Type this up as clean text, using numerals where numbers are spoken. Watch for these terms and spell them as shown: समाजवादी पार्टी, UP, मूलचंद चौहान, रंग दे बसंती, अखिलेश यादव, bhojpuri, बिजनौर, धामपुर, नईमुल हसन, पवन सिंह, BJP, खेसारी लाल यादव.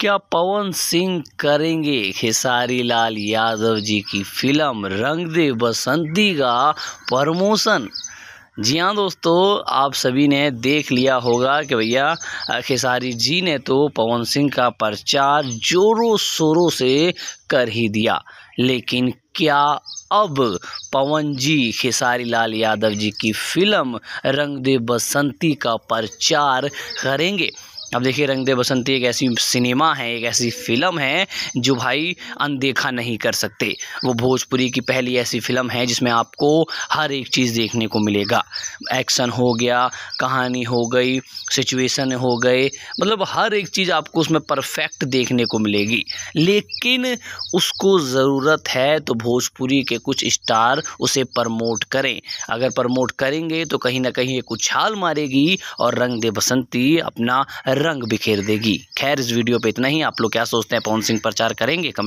क्या पवन सिंह करेंगे खेसारी लाल यादव जी की फिल्म रंग दे बसंती का प्रमोशन? जी हाँ दोस्तों, आप सभी ने देख लिया होगा कि भैया खेसारी जी ने तो पवन सिंह का प्रचार जोरों शोरों से कर ही दिया, लेकिन क्या अब पवन जी खेसारी लाल यादव जी की फिल्म रंग दे बसंती का प्रचार करेंगे? अब देखिए, रंग दे बसंती एक ऐसी सिनेमा है, एक ऐसी फिल्म है जो भाई अनदेखा नहीं कर सकते। वो भोजपुरी की पहली ऐसी फिल्म है जिसमें आपको हर एक चीज़ देखने को मिलेगा। एक्शन हो गया, कहानी हो गई, सिचुएशन हो गए, मतलब हर एक चीज़ आपको उसमें परफेक्ट देखने को मिलेगी। लेकिन उसको ज़रूरत है तो भोजपुरी के कुछ स्टार उसे प्रमोट करें। अगर प्रमोट करेंगे तो कहीं ना कहीं एक उछाल मारेगी और रंग दे बसंती अपना रंग बिखेर देगी। खैर, इस वीडियो पे इतना ही। आप लोग क्या सोचते हैं, पवन सिंह प्रचार करेंगे? कमेंट